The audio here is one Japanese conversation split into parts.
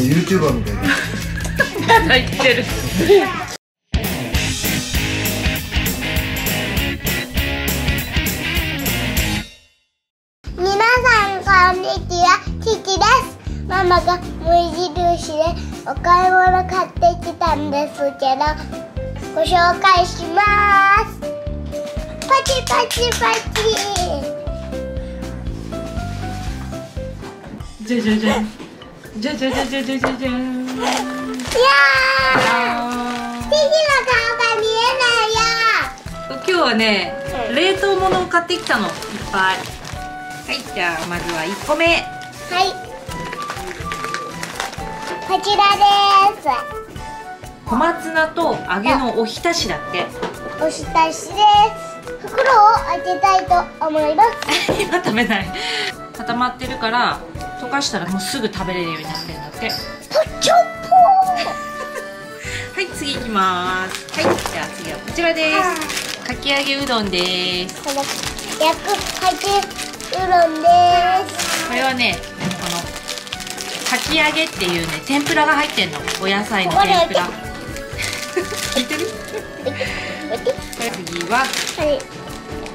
YouTuber みたいな。泣いてる。皆さんこんにちは、ちちです。ママが無印でお買い物買ってきたんですけど、ご紹介します。パチパチパチ。じゃじゃじゃ。じゃん。いやー、父の顔が見えないよ。今日はね、冷凍物を買ってきたの、いっぱい。はい、じゃあまずは1個目。はい。こちらです。小松菜と揚げのおひたしだって。おひたしです。袋を開けたいと思います。今食べない。固まってるから。溶かしたらもうすぐ食べれるようになってるんだって。ちょっぽー。はい、次いきます。はい、じゃあ次はこちらです。かき揚げうどんです。焼くかきうどんです。これはね、このかき揚げっていうね、天ぷらが入ってんの。お野菜の天ぷら。聞いてる？次は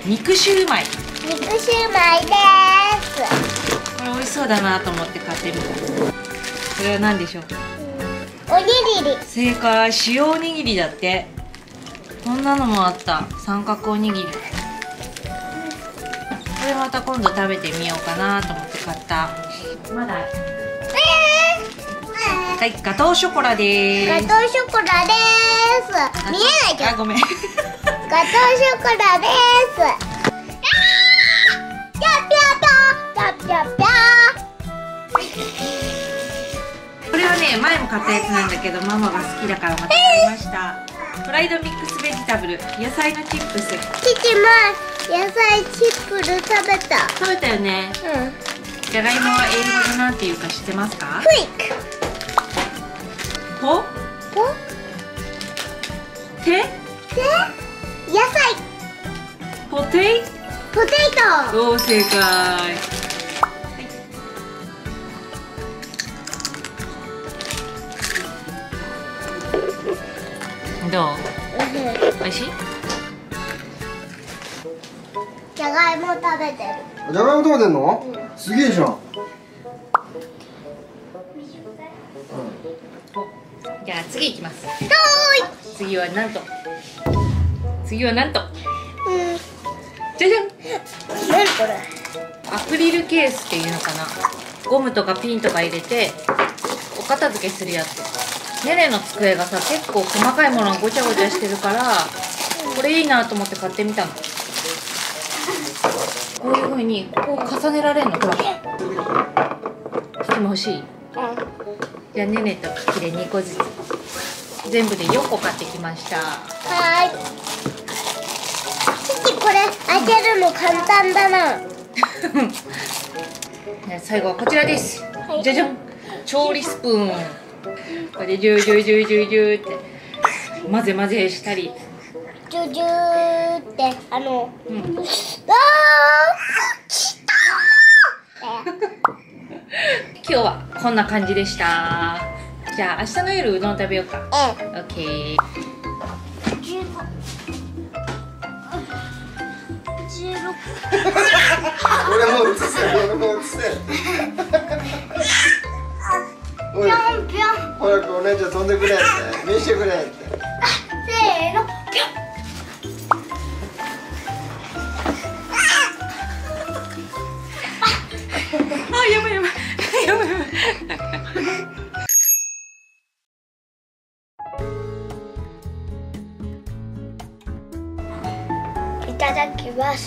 肉シューマイ。肉シューマイです。美味しそうだなと思って買ってみた。これは何でしょう？おにぎり。正解、塩おにぎりだって。こんなのもあった。三角おにぎり。これまた今度食べてみようかなと思って買った。まだ。はい、ガトーショコラです。ガトーショコラです。見えないけど。あ、ごめん。ガトーショコラです。これはね、前も買ったやつなんだけど、ママが好きだからまた買いました。フライドミックスベジタブル、野菜のチップス。父も野菜チップル食べた。食べたよね。うん。じゃがいもは英語でなんていうか知ってますか？フリック。ポ？ポ？テ？テ？野菜。ポテイト。おー、正解。どう？美味しい？じゃがいも食べてる。じゃがいも食べてんの？うん、すげえじゃん。じゃあ次いきます。次はなんと。じゃじゃん。何これ？アクリルケースっていうのかな。ゴムとかピンとか入れてお片付けするやつ。ねねの机がさ、結構細かいものがごちゃごちゃしてるから、これいいなと思って買ってみたの。こういう風にこう重ねられるの。ほら。ちょっと欲しい？じゃあねねとキキで2個ずつ。全部で4個買ってきました。はい。キキこれ開けるの簡単だな。最後はこちらです。はい、じゃじゃん。調理スプーン。これでジューって混ぜしたりジューってあーきたー今日はこんな感じでした。じゃあ明日の夜うどん食べようか。オッケー。16俺もうつせぴょんぴょん。早くお姉ちゃん飛んでくれって、見してくれって。あ、せーの、ぴょん。あ、やばい。いただきます。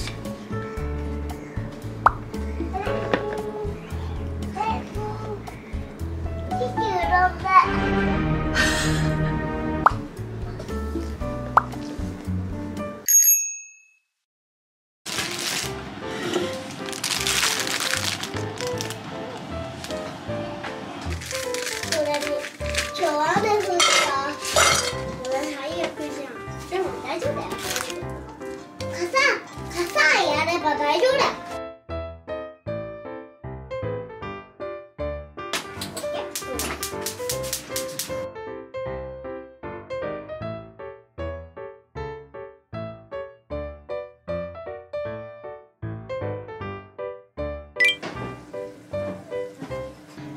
大丈夫だ。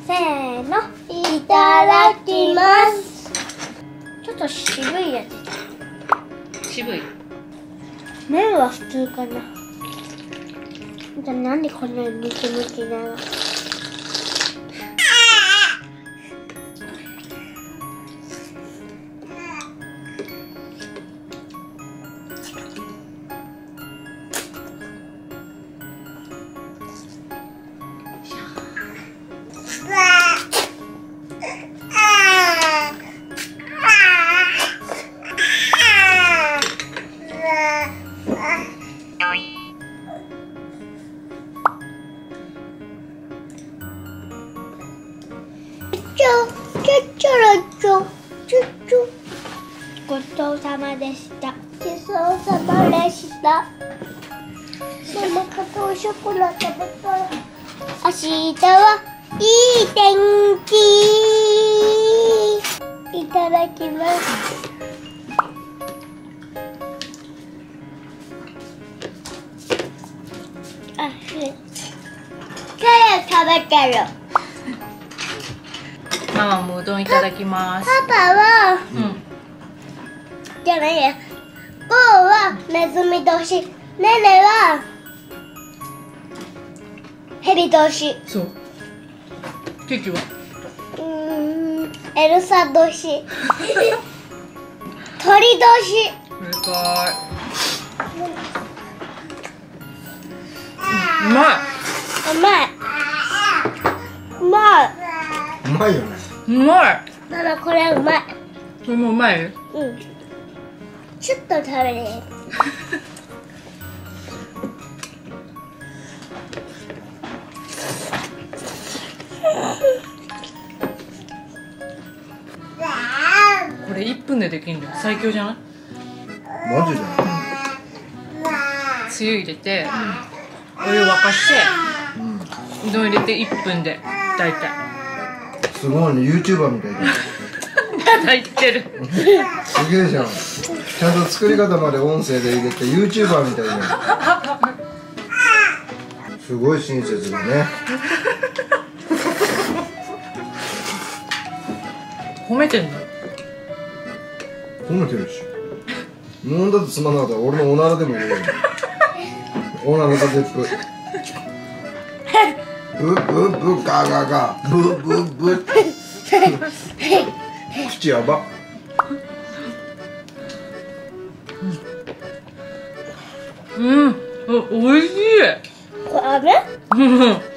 せーの、いただきます。ちょっと渋いやつ。渋い。麺は普通かな。じゃあなんでこんなにムキムキなの？ごちそうさまでした。ごちそうさまでした。ママカカオショコラ食べたい。明日はいい天気。いただきます。あ、から食べてる。ママもうどんいただきます。パパは、じゃないや。ゴーはネズミ年、ネネはヘビ年。そう。ケーキは？エルサ年。鳥年。正解。うまい。うまい。うまい。うまいよね。うまい。ママこれうまい。これもうまい？うん。ちょっと食べれる。これ1分でできるんだよ。最強じゃない？マジじゃない？つゆ入れて、お湯沸かして、うどん入れて1分で大体。すごいね、YouTuber みたいな。入ってる。すげえじゃん。ちゃんと作り方まで音声で入れて YouTuber みたいな。すごい親切だね。褒めてんの？褒めてるし。もうだってつまんなかったら俺のおならでも入れる。おならか絶句。ブブブガガガブブブ。口やば。うん、おいしい。これ。